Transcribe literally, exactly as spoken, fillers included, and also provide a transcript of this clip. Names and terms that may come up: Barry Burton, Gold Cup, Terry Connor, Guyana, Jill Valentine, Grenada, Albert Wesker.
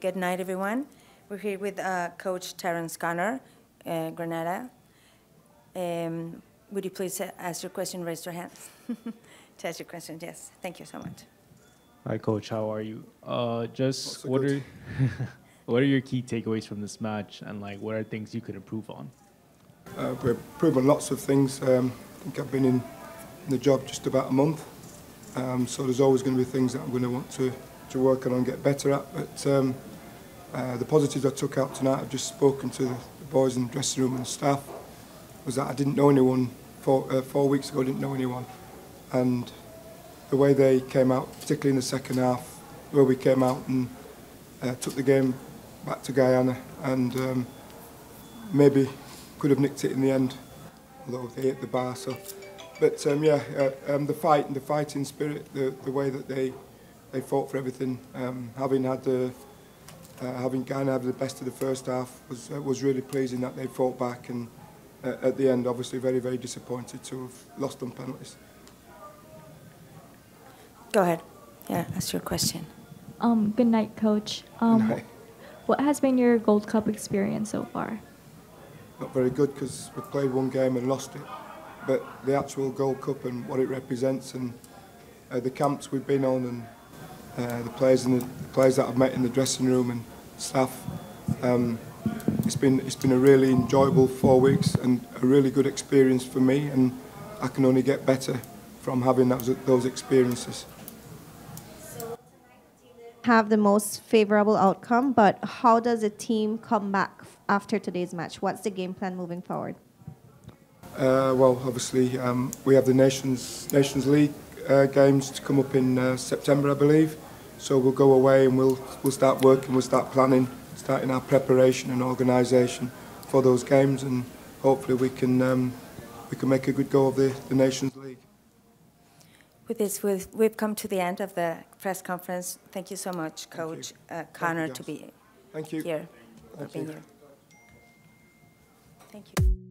Good night, everyone. We're here with uh, Coach Terry Connor, uh, Grenada. Um, would you please ask your question? Raise your hand. To ask your question, yes. Thank you so much. Hi, Coach. How are you? Uh, just what are what are your key takeaways from this match, and like what are things you could improve on? Uh, we improve on lots of things. Um, I think I've been in the job just about a month, um, so there's always going to be things that I'm going to want to to work on and get better at. But um, uh, the positives I took out tonight, I've just spoken to the boys in the dressing room and the staff, was that I didn't know anyone four, uh, four weeks ago. I didn't know anyone, and the way they came out, particularly in the second half, where we came out and uh, took the game back to Guyana, and um, maybe could have nicked it in the end, although they hit the bar. So, but um, yeah, uh, um, the fight and the fighting spirit, the, the way that they they fought for everything, um, having had the uh, having Guyana have the best of the first half, was uh, was really pleasing that they fought back, and uh, at the end, obviously, very very disappointed to have lost on penalties. Go ahead. Yeah, that's your question. Um, good night, Coach. Um, good night. What has been your Gold Cup experience so far? Not very good, because we played one game and lost it. But the actual Gold Cup and what it represents, and uh, the camps we've been on, and uh, the players and the, the players that I've met in the dressing room and staff, um, it's been it's been a really enjoyable four weeks and a really good experience for me. And I can only get better from having those, those experiences. Have the most favorable outcome, but how does a team come back after today's match? What's the game plan moving forward? Uh, well, obviously, um, we have the Nations Nations League uh, games to come up in uh, September, I believe. So we'll go away and we'll we'll start working, we'll start planning, starting our preparation and organisation for those games, and hopefully we can um, we can make a good go of the, the Nations League. With this, we've, we've come to the end of the press conference. Thank you so much, Coach uh, Connor, to be Thank you. here. Thank you. Thank you.